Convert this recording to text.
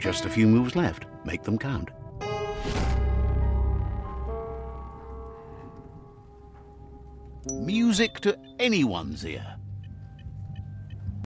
Just a few moves left. Make them count. Music to anyone's ear.